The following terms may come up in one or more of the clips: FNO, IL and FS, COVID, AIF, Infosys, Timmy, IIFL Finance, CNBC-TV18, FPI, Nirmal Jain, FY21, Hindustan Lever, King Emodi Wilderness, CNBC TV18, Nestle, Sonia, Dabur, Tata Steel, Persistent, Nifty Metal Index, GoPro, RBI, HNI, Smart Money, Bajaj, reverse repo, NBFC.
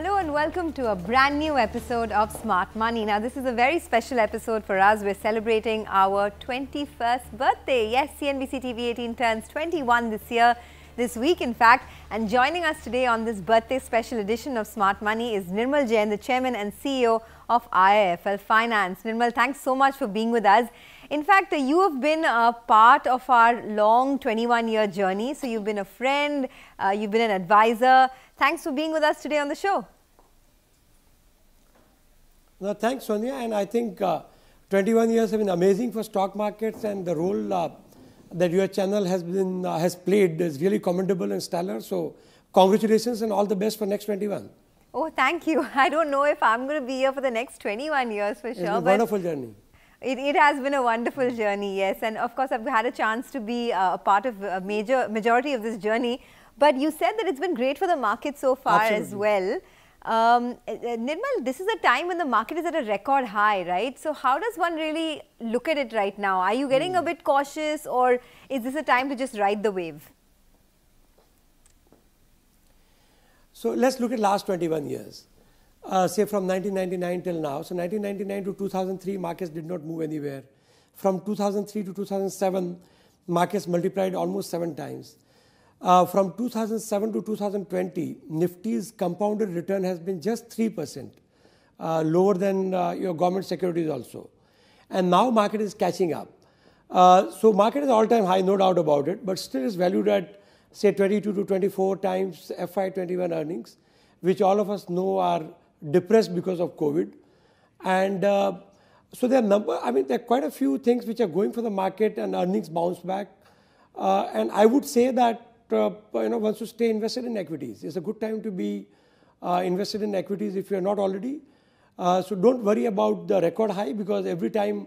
Hello and welcome to a brand new episode of Smart Money. Now this is a very special episode for us. We're celebrating our 21st birthday. Yes, CNBC TV18 turns 21 this week in fact. And joining us today on this birthday special edition of Smart Money is Nirmal Jain, the Chairman and CEO of IIFL Finance. Nirmal, thanks so much for being with us. In fact, you have been a part of our long 21-year journey. So you've been a friend, you've been an advisor. Thanks for being with us today on the show. No, thanks, Sonia. And I think 21 years have been amazing for stock markets, and the role that your channel has played is really commendable and stellar. So congratulations and all the best for next 21. Oh, thank you. I don't know if I'm going to be here for the next 21 years for sure. It's been a wonderful journey. It has been a wonderful journey, yes, and of course I've had a chance to be a part of a majority of this journey. But you said that it's been great for the market so far. Absolutely. As well. Nirmal, this is a time when the market is at a record high, right? So how does one really look at it right now? Are you getting a bit cautious, or is this a time to just ride the wave? So let's look at last 21 years. Say from 1999 till now. So 1999 to 2003, markets did not move anywhere. From 2003 to 2007, markets multiplied almost 7 times. From 2007 to 2020, Nifty's compounded return has been just 3%, lower than your government securities also. And now market is catching up. So market is all-time high, no doubt about it, but still is valued at say 22 to 24 times FY21 earnings, which all of us know are depressed because of COVID. And so there are quite a few things which are going for the market, and earnings bounce back. And I would say that one should stay invested in equities. It's a good time to be invested in equities if you are not already. So don't worry about the record high, because every time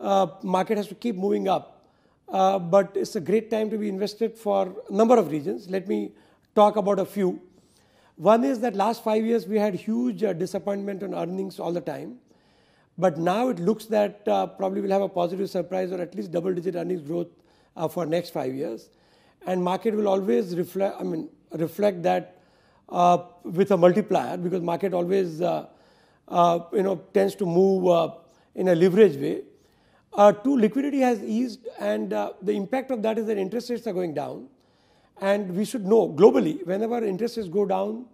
market has to keep moving up. But it's a great time to be invested for a number of reasons. Let me talk about a few. One is that last 5 years we had huge disappointment on earnings all the time. But now it looks that probably we'll have a positive surprise, or at least double-digit earnings growth for next 5 years. And market will always reflect that with a multiplier, because market always tends to move in a leverage way. Two, liquidity has eased, and the impact of that is that interest rates are going down. And we should know globally, whenever interest rates go down,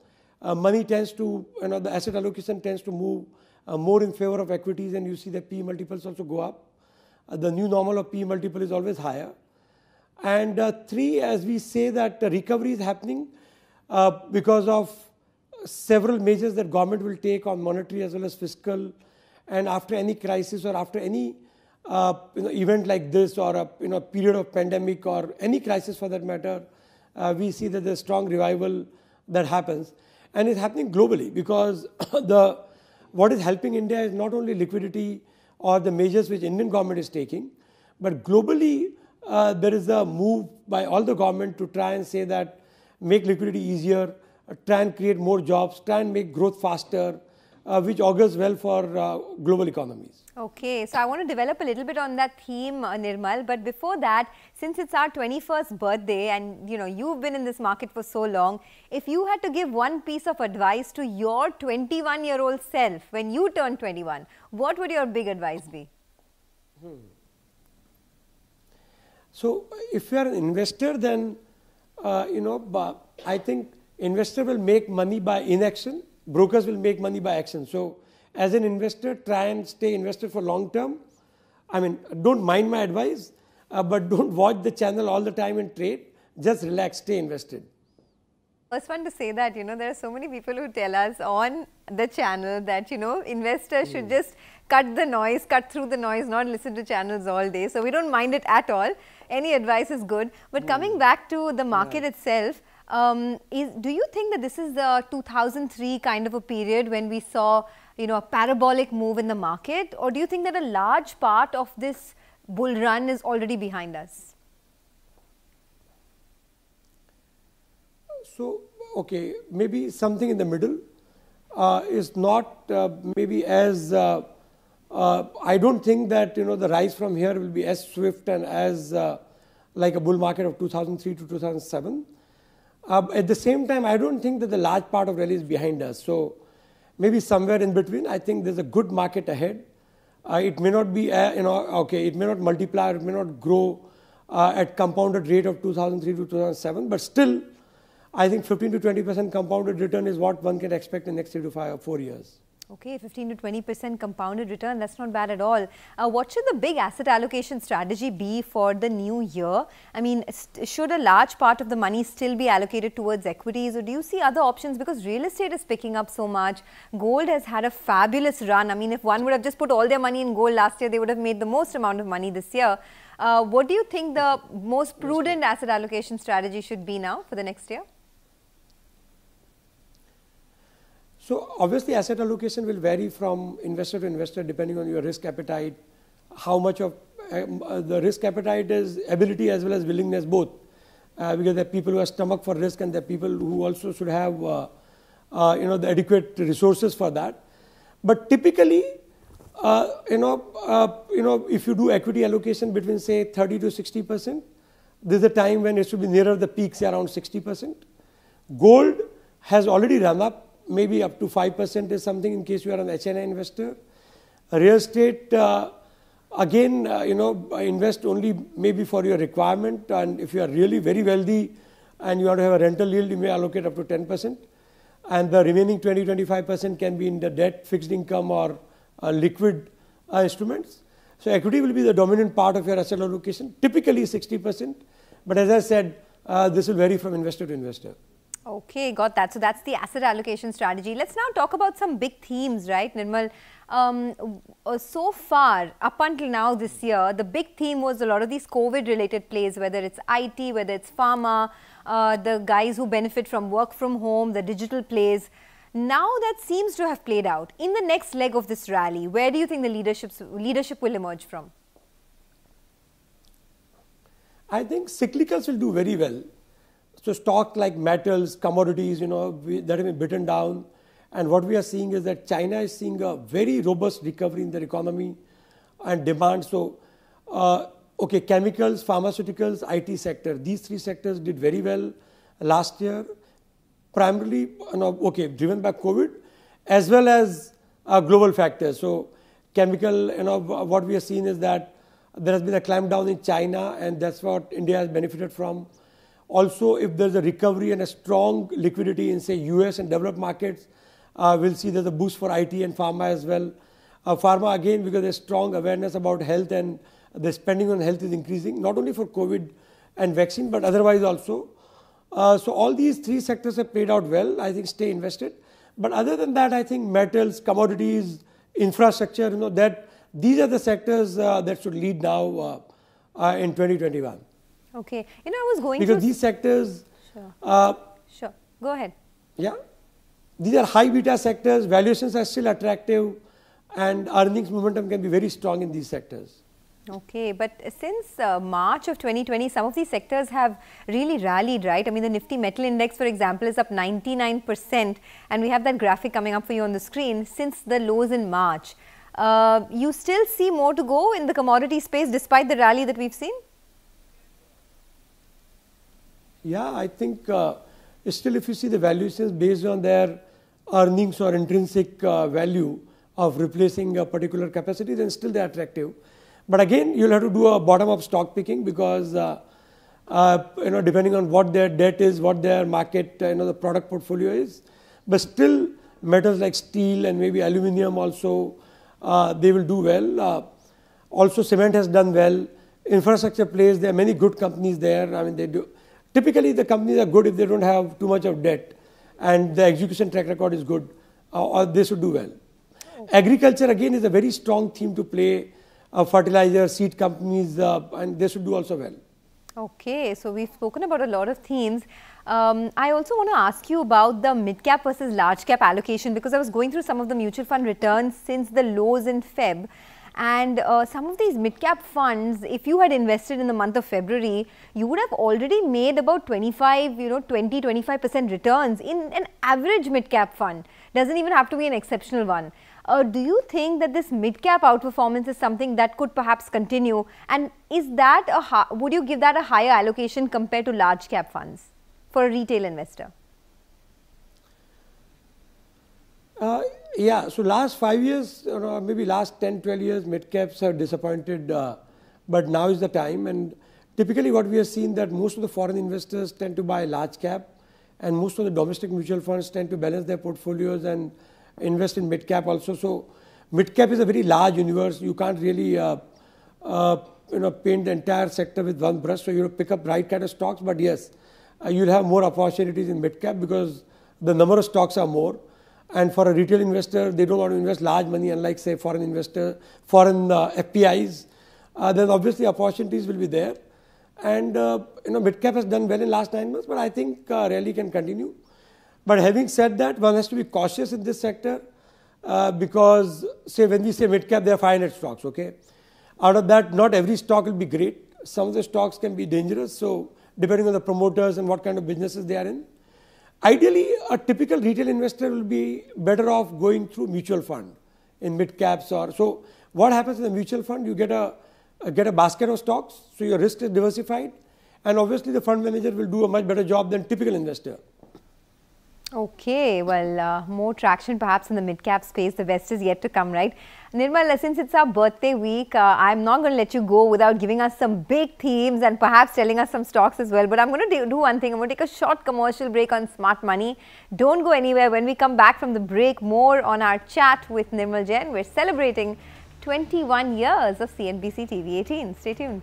money tends to, the asset allocation tends to move more in favor of equities, and you see that P multiples also go up. The new normal of P multiple is always higher. And three, as we say that recovery is happening because of several measures that government will take on monetary as well as fiscal. And after any crisis, or after any event like this, or a period of pandemic, or any crisis for that matter, we see that there's strong revival that happens. And it's happening globally, because what is helping India is not only liquidity or the measures which Indian government is taking, but globally there is a move by all the government to try and say that make liquidity easier, try and create more jobs, try and make growth faster, which augurs well for global economies. Okay, so I want to develop a little bit on that theme, Nirmal, but before that, since it's our 21st birthday and you've been in this market for so long, if you had to give one piece of advice to your 21-year-old self when you turn 21, what would your big advice be? So if you are an investor, then I think investor will make money by inaction. Brokers will make money by action. So as an investor, try and stay invested for long term. Don't mind my advice, but don't watch the channel all the time and trade. Just relax, stay invested. First one to say that, there are so many people who tell us on the channel that, investors should just cut through the noise, not listen to channels all day. So we don't mind it at all. Any advice is good. But coming back to the market itself, do you think that this is the 2003 kind of a period when we saw, a parabolic move in the market? Or do you think that a large part of this bull run is already behind us? So, okay, maybe something in the middle is not maybe as, I don't think that, the rise from here will be as swift and as like a bull market of 2003 to 2007. At the same time, I don't think that the large part of rally is behind us. So maybe somewhere in between, I think there's a good market ahead. It may not be, it may not multiply, it may not grow at compounded rate of 2003 to 2007, but still, I think 15 to 20% compounded return is what one can expect in the next 3 to 4 years. Okay, 15 to 20% compounded return, that's not bad at all. What should the big asset allocation strategy be for the new year? I mean, should a large part of the money still be allocated towards equities, or do you see other options? Because real estate is picking up so much. Gold has had a fabulous run. I mean, if one would have just put all their money in gold last year, they would have made the most amount of money this year. What do you think the most prudent asset allocation strategy should be now for the next year? So obviously, asset allocation will vary from investor to investor depending on your risk appetite, how much of the risk appetite is ability as well as willingness both, because there are people who have stomach for risk and there are people who also should have, the adequate resources for that. But typically, if you do equity allocation between say 30 to 60%, there's a time when it should be nearer the peak, say around 60%. Gold has already run up. Maybe up to 5% is something in case you are an HNI investor. Real estate, invest only maybe for your requirement, and if you are really very wealthy and you want to have a rental yield, you may allocate up to 10%. And the remaining 20-25% can be in the debt, fixed income or liquid instruments. So equity will be the dominant part of your asset allocation, typically 60%. But as I said, this will vary from investor to investor. Okay, got that. So that's the asset allocation strategy. Let's now talk about some big themes, right, Nirmal? So far, up until now this year, the big theme was a lot of these COVID-related plays, whether it's IT, whether it's pharma, the guys who benefit from work from home, the digital plays. Now that seems to have played out. In the next leg of this rally, where do you think the leadership will emerge from? I think cyclicals will do very well. So stocks like metals, commodities, that have been bitten down, and what we are seeing is that China is seeing a very robust recovery in their economy and demand. So, chemicals, pharmaceuticals, IT sector, these three sectors did very well last year, primarily, driven by COVID, as well as global factors. So, chemical, what we have seen is that there has been a clampdown in China, and that's what India has benefited from. Also, if there's a recovery and a strong liquidity in, say, US and developed markets, we'll see there's a boost for IT and pharma as well. Pharma, again, because there's strong awareness about health and the spending on health is increasing, not only for COVID and vaccine, but otherwise also. So, all these three sectors have played out well. I think stay invested. But other than that, I think metals, commodities, infrastructure, these are the sectors that should lead now in 2021. Okay, I was going because these sectors... Sure. Sure, go ahead. Yeah, these are high beta sectors, valuations are still attractive and earnings momentum can be very strong in these sectors. Okay, but since March of 2020, some of these sectors have really rallied, right? I mean, the Nifty Metal Index, for example, is up 99%, and we have that graphic coming up for you on the screen since the lows in March. You still see more to go in the commodity space despite the rally that we've seen? Yeah, I think still if you see the valuations based on their earnings or intrinsic value of replacing a particular capacity, then still they are attractive. But again, you'll have to do a bottom-up stock picking because, depending on what their debt is, what their market, the product portfolio is. But still, metals like steel and maybe aluminium also, they will do well. Also, cement has done well. Infrastructure plays, there are many good companies there. I mean, they do. Typically, the companies are good if they don't have too much of debt and the execution track record is good, or they should do well. Okay. Agriculture, again, is a very strong theme to play. Fertilizer, seed companies, and they should do also well. Okay, so we've spoken about a lot of themes. I also want to ask you about the mid-cap versus large-cap allocation because I was going through some of the mutual fund returns since the lows in Feb. And some of these mid-cap funds, if you had invested in the month of February, you would have already made about 20-25% returns in an average mid-cap fund. Doesn't even have to be an exceptional one. Do you think that this mid-cap outperformance is something that could perhaps continue? And would you give that a higher allocation compared to large-cap funds for a retail investor? Yeah, so last 5 years, or maybe last 10, 12 years, mid-caps have disappointed, but now is the time. And typically what we have seen that most of the foreign investors tend to buy large cap, and most of the domestic mutual funds tend to balance their portfolios and invest in mid-cap also. So mid-cap is a very large universe. You can't really paint the entire sector with one brush. So you'll pick up right kind of stocks, but yes, you'll have more opportunities in mid-cap because the number of stocks are more. And for a retail investor, they don't want to invest large money, unlike say foreign investor, foreign FPIs. Then obviously opportunities will be there. And mid-cap has done well in last 9 months, but I think rally can continue. But having said that, one has to be cautious in this sector because say when we say mid-cap, there are 500 stocks, okay? Out of that, not every stock will be great. Some of the stocks can be dangerous, so depending on the promoters and what kind of businesses they are in. Ideally, a typical retail investor will be better off going through mutual fund in mid-caps or so. What happens in the mutual fund, you get a basket of stocks, so your risk is diversified, and obviously the fund manager will do a much better job than typical investor. Okay, well, more traction perhaps in the mid-cap space. The best is yet to come, right? Nirmal, since it's our birthday week, I'm not going to let you go without giving us some big themes and perhaps telling us some stocks as well. But I'm going to do one thing. I'm going to take a short commercial break on Smart Money. Don't go anywhere. When we come back from the break, more on our chat with Nirmal Jain. We're celebrating 21 years of CNBC TV18. Stay tuned.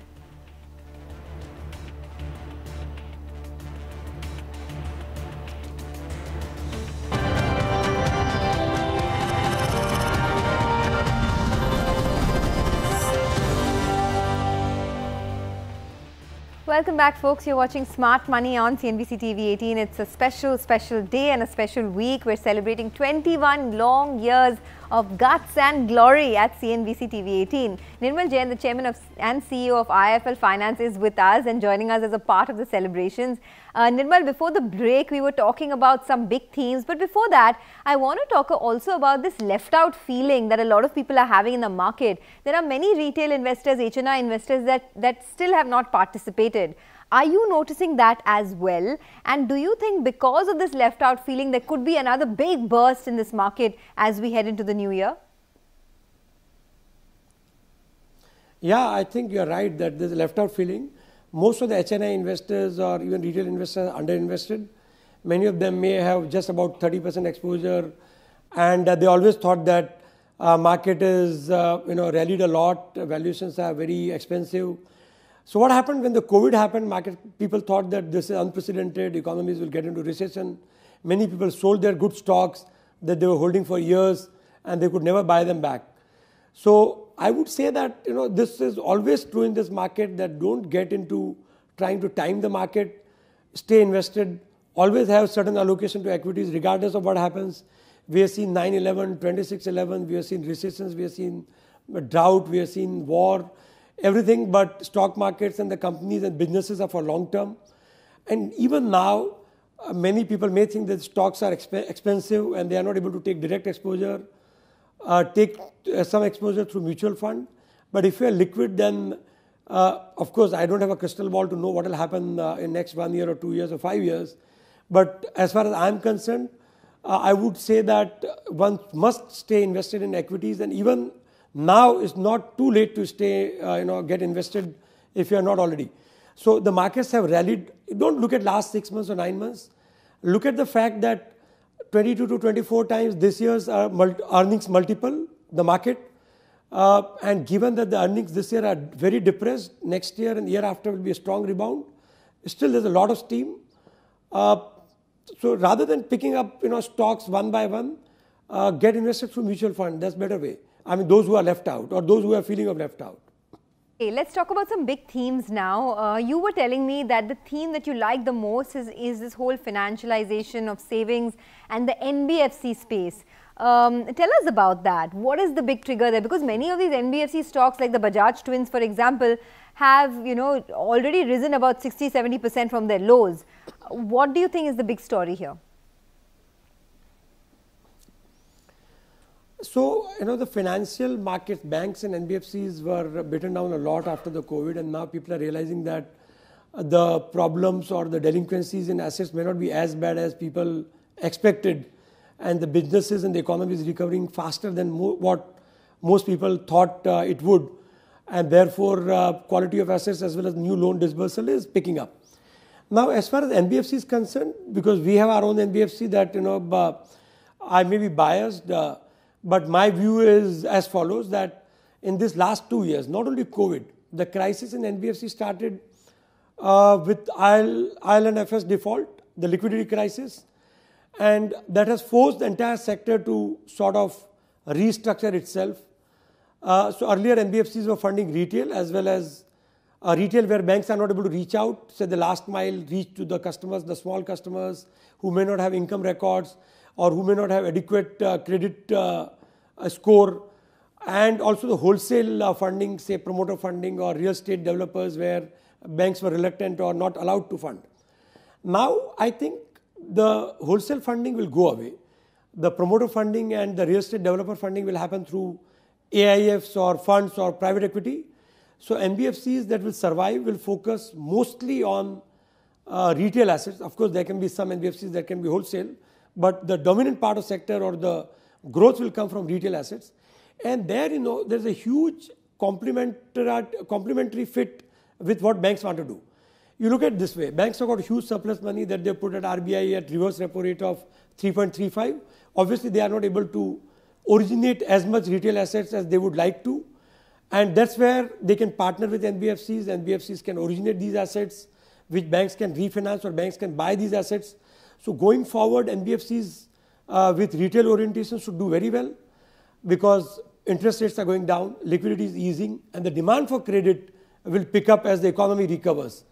Welcome back, folks. You're watching Smart Money on CNBC TV18. It's a special, special day and a special week. We're celebrating 21 long years of guts and glory at CNBC TV18. Nirmal Jain, the Chairman and CEO of IIFL Finance, is with us and joining us as a part of the celebrations. Nirmal, before the break, we were talking about some big themes. But before that, I want to talk also about this left-out feeling that a lot of people are having in the market. There are many retail investors, HNI investors that still have not participated. Are you noticing that as well? And do you think because of this left out feeling, there could be another big burst in this market as we head into the new year? Yeah, I think you're right that there's a left out feeling. Most of the HNI investors or even retail investors are underinvested. Many of them may have just about 30% exposure, and they always thought that market is rallied a lot, valuations are very expensive. So what happened when the COVID happened, people thought that this is unprecedented, economies will get into recession. Many people sold their good stocks that they were holding for years and they could never buy them back. So I would say that this is always true in this market, that don't get into trying to time the market, stay invested, always have certain allocation to equities regardless of what happens. We have seen 9/11, 26/11, we have seen recessions, we have seen drought, we have seen war. Everything but stock markets and the companies and businesses are for long term. And even now, many people may think that stocks are expensive and they are not able to take direct exposure, take some exposure through mutual fund. But if you are liquid, then of course, I don't have a crystal ball to know what will happen in next 1 year or 2 years or 5 years. But as far as I'm concerned, I would say that one must stay invested in equities, and even now it's not too late to stay, get invested if you are not already. So the markets have rallied. Don't look at last 6 months or 9 months. Look at the fact that 22 to 24 times this year's earnings multiple, the market. And given that the earnings this year are very depressed, next year and year after will be a strong rebound. Still there's a lot of steam. So rather than picking up, stocks one by one, get invested through mutual fund. That's a better way. I mean, those who are left out or those who are feeling of left out. Okay, let's talk about some big themes now. You were telling me that the theme that you like the most is this whole financialization of savings and the NBFC space. Tell us about that. What is the big trigger there? Because many of these NBFC stocks, like the Bajaj Twins, for example, have already risen about 60–70% from their lows. What do you think is the big story here? So, the financial markets, banks and NBFCs were beaten down a lot after the COVID, and now people are realizing that the problems or the delinquencies in assets may not be as bad as people expected, and the businesses and the economy is recovering faster than what most people thought it would, and therefore quality of assets as well as new loan disbursal is picking up. Now, as far as NBFC is concerned, because we have our own NBFC, that I may be biased, but my view is as follows, that in this last 2 years, not only COVID, the crisis in NBFC started with IL and FS default, the liquidity crisis, and that has forced the entire sector to sort of restructure itself. So earlier NBFCs were funding retail as well as retail where banks are not able to reach out, say the last mile reach to the customers, the small customers who may not have income records or who may not have adequate credit score, and also the wholesale funding, say promoter funding or real estate developers, where banks were reluctant or not allowed to fund. Now I think the wholesale funding will go away. The promoter funding and the real estate developer funding will happen through AIFs or funds or private equity. So NBFCs that will survive will focus mostly on retail assets. Of course, there can be some NBFCs that can be wholesale, but the dominant part of sector or the growth will come from retail assets. And there, you know, there's a huge complementary fit with what banks want to do. You look at it this way, banks have got huge surplus money that they put at RBI at reverse repo rate of 3.35. Obviously, they are not able to originate as much retail assets as they would like to. And that's where they can partner with NBFCs. NBFCs can originate these assets, which banks can refinance or banks can buy these assets. So going forward, NBFCs with retail orientation should do very well, because interest rates are going down, liquidity is easing, and the demand for credit will pick up as the economy recovers.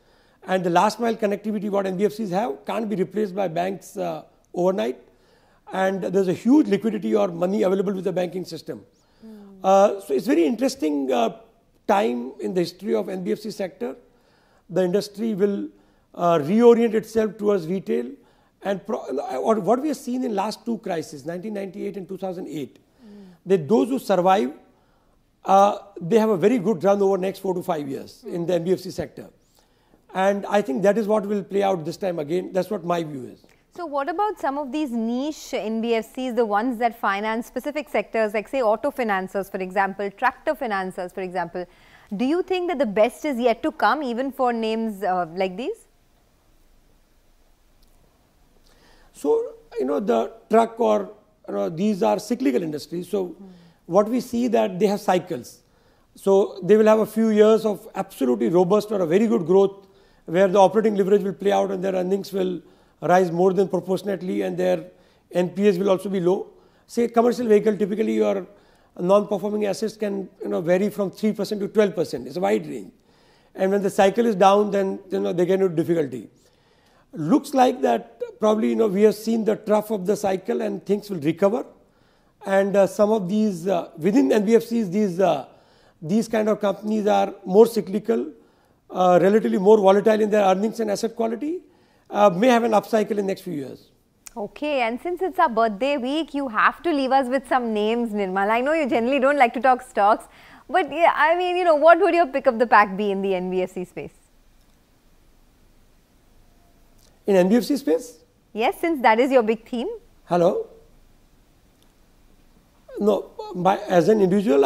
And the last mile connectivity what NBFCs have can't be replaced by banks overnight. And there's a huge liquidity or money available with the banking system. So it's very interesting time in the history of NBFC sector. The industry will reorient itself towards retail. And or what we have seen in last two crises, 1998 and 2008, that those who survive, they have a very good run over next 4 to 5 years in the NBFC sector. And I think that is what will play out this time again. That's what my view is. So what about some of these niche NBFCs, the ones that finance specific sectors, like say auto financers, for example, tractor financers, for example? Do you think that the best is yet to come, even for names like these? So, you know, the truck or these are cyclical industries. So what we see that they have cycles. So they will have a few years of absolutely robust or a very good growth where the operating leverage will play out and their earnings will rise more than proportionately and their NPS will also be low. Say commercial vehicle, typically your non-performing assets can vary from 3% to 12%. It's a wide range. And when the cycle is down, then they get into difficulty. Looks like that probably we have seen the trough of the cycle and things will recover. And some of these within NBFCs, these kind of companies are more cyclical, relatively more volatile in their earnings and asset quality, may have an upcycle in the next few years. Okay, and since it's our birthday week, you have to leave us with some names, Nirmal. I know you generally don't like to talk stocks, but yeah, I mean, what would your pick of the pack be in the NBFC space? In NBFC space? Yes, since that is your big theme. Hello? No, as an individual,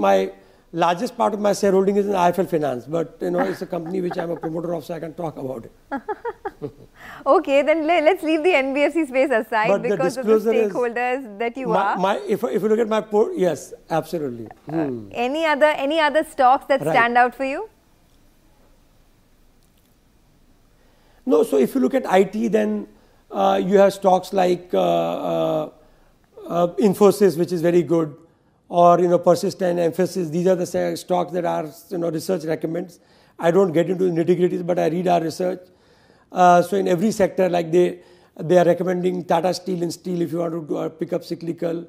my largest part of my shareholding is in IIFL Finance, but it's a company which I am a promoter of, so I can talk about it. Okay, then let's leave the NBFC space aside, but because the of the stakeholders that you are. If you look at my port, yes, absolutely. Any other stocks that stand out for you? No, so if you look at IT, then you have stocks like Infosys, which is very good, or Persistent, Infosys. These are the stocks that our research recommends. I don't get into the nitty-gritties, but I read our research. So in every sector, like they are recommending Tata Steel and Steel if you want to pick up cyclical.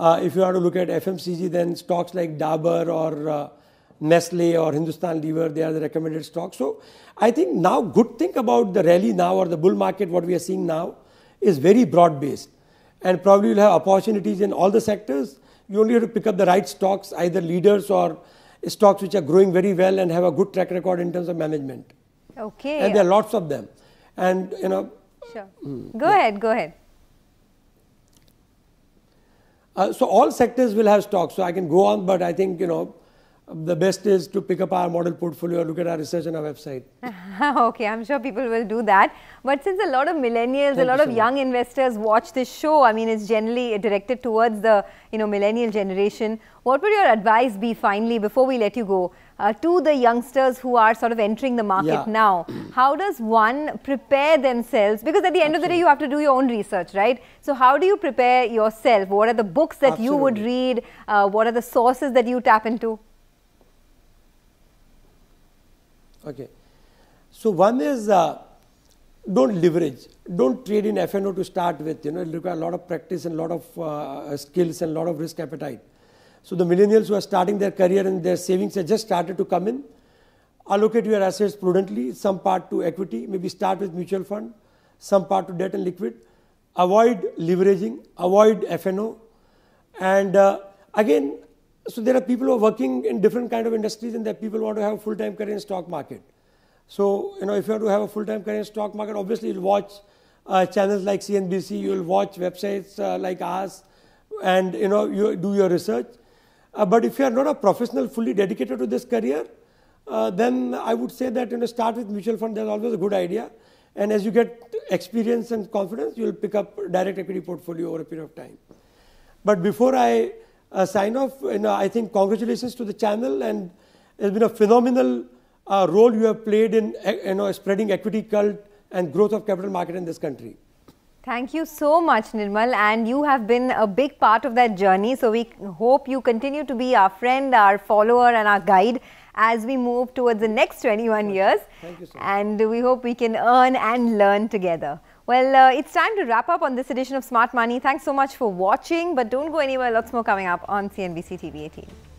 If you want to look at FMCG, then stocks like Dabur or Nestle or Hindustan Lever, they are the recommended stocks. So I think now good thing about the rally now or the bull market, what we are seeing now, is very broad-based. And probably you'll have opportunities in all the sectors. You only have to pick up the right stocks, either leaders or stocks which are growing very well and have a good track record in terms of management. Okay. And there are lots of them, and you know. Sure. Go ahead. Go ahead. So all sectors will have stocks. So I can go on, but I think you know the best is to pick up our model portfolio, look at our research on our website. Okay, I'm sure people will do that. But since a lot of millennials, a lot of young investors watch this show, I mean, it's generally directed towards the millennial generation. What would your advice be finally, before we let you go, to the youngsters who are sort of entering the market now? How does one prepare themselves? Because at the end of the day, you have to do your own research, right? So how do you prepare yourself? What are the books that you would read? What are the sources that you tap into? Okay. So one is don't leverage, don't trade in FNO to start with, it requires a lot of practice and a lot of skills and a lot of risk appetite. So the millennials who are starting their career and their savings have just started to come in, allocate your assets prudently, some part to equity, maybe start with mutual fund, some part to debt and liquid, avoid leveraging, avoid FNO. And again, so there are people who are working in different kind of industries and there are people who want to have a full-time career in stock market. So, if you want to have a full-time career in stock market, obviously you'll watch channels like CNBC, you'll watch websites like ours and, you do your research. But if you are not a professional fully dedicated to this career, then I would say that start with mutual fund. That's always a good idea. And as you get experience and confidence, you'll pick up direct equity portfolio over a period of time. But before I sign off, I think congratulations to the channel, and it's been a phenomenal role you have played in spreading equity cult and growth of capital market in this country. Thank you so much, Nirmal, and you have been a big part of that journey. So we hope you continue to be our friend, our follower and our guide as we move towards the next 21 years. Thank you so much. And we hope we can earn and learn together. Well, it's time to wrap up on this edition of Smart Money. Thanks so much for watching, but don't go anywhere. Lots more coming up on CNBC TV 18.